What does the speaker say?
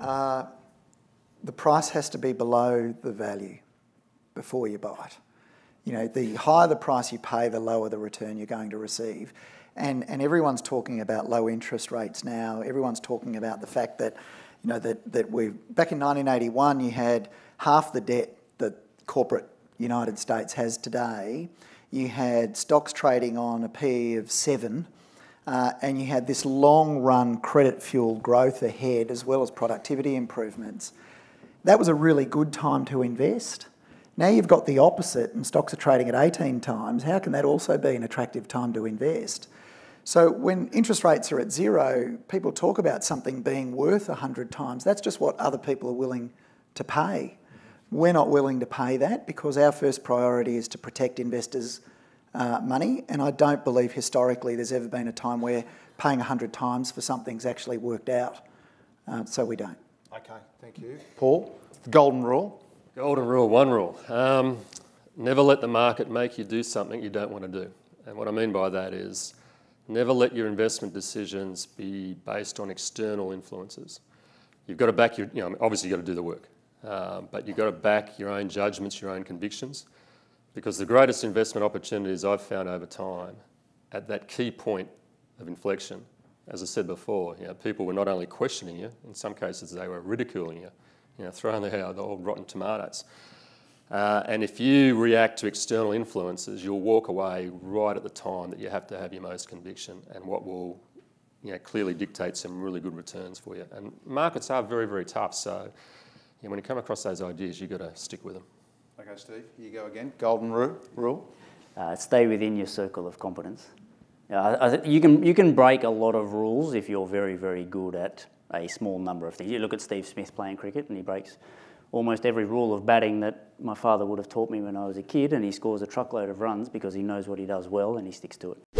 the price has to be below the value before you buy it. You know, the higher the price you pay, the lower the return you're going to receive. And everyone's talking about low interest rates now. Everyone's talking about the fact that, you know, that we back in 1981 you had half the debt that corporate United States has today. You had stocks trading on a PE of 7, and you had this long-run credit-fueled growth ahead as well as productivity improvements. That was a really good time to invest. Now you've got the opposite and stocks are trading at 18 times. How can that also be an attractive time to invest? So when interest rates are at 0, people talk about something being worth 100 times. That's just what other people are willing to pay. We're not willing to pay that because our first priority is to protect investors' money, and I don't believe historically there's ever been a time where paying 100 times for something's actually worked out, so we don't. Okay, thank you. Paul, the golden rule. Golden rule, one rule. Never let the market make you do something you don't want to do. And what I mean by that is never let your investment decisions be based on external influences. You've got to back your, obviously you've got to do the work, but you've got to back your own judgments, your own convictions, because the greatest investment opportunities I've found over time at that key point of inflection, as I said before, people were not only questioning you, in some cases they were ridiculing you. Throwing the old rotten tomatoes. And if you react to external influences, you'll walk away right at the time that you have to have your most conviction and what will clearly dictate some really good returns for you. And markets are very, very tough, so when you come across those ideas, you've got to stick with them. Okay, Steve, here you go again. Golden rule. Stay within your circle of competence. You can break a lot of rules if you're very, very good at a small number of things. You look at Steve Smith playing cricket and he breaks almost every rule of batting that my father would have taught me when I was a kid, and he scores a truckload of runs because he knows what he does well and he sticks to it.